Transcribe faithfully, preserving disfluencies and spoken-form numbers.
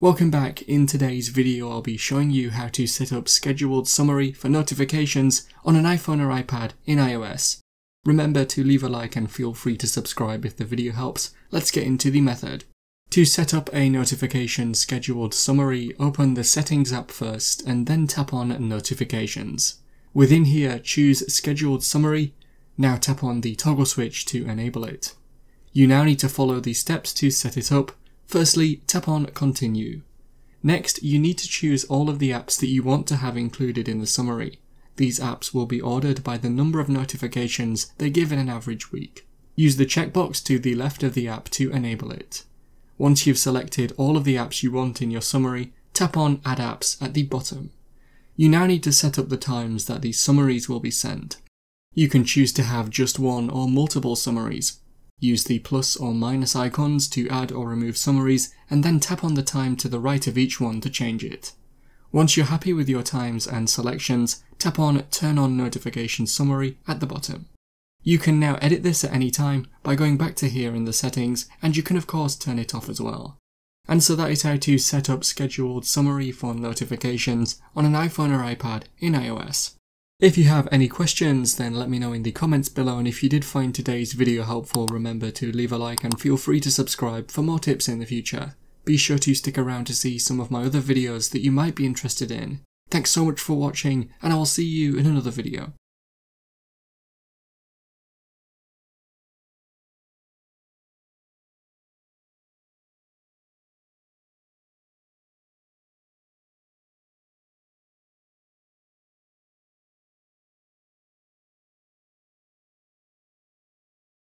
Welcome back. In today's video I'll be showing you how to set up scheduled summary for notifications on an iPhone or iPad in iOS. Remember to leave a like and feel free to subscribe if the video helps. Let's get into the method. To set up a notification scheduled summary, open the Settings app first and then tap on Notifications. Within here, choose Scheduled Summary. Now tap on the toggle switch to enable it. You now need to follow the steps to set it up. Firstly, tap on Continue. Next, you need to choose all of the apps that you want to have included in the summary. These apps will be ordered by the number of notifications they give in an average week. Use the checkbox to the left of the app to enable it. Once you've selected all of the apps you want in your summary, tap on Add Apps at the bottom. You now need to set up the times that these summaries will be sent. You can choose to have just one or multiple summaries. Use the plus or minus icons to add or remove summaries, and then tap on the time to the right of each one to change it. Once you're happy with your times and selections, tap on Turn on Notification Summary at the bottom. You can now edit this at any time by going back to here in the settings, and you can of course turn it off as well. And so that is how to set up scheduled summary for notifications on an iPhone or iPad in iOS. If you have any questions, then let me know in the comments below, and if you did find today's video helpful, remember to leave a like and feel free to subscribe for more tips in the future. Be sure to stick around to see some of my other videos that you might be interested in. Thanks so much for watching, and I'll see you in another video.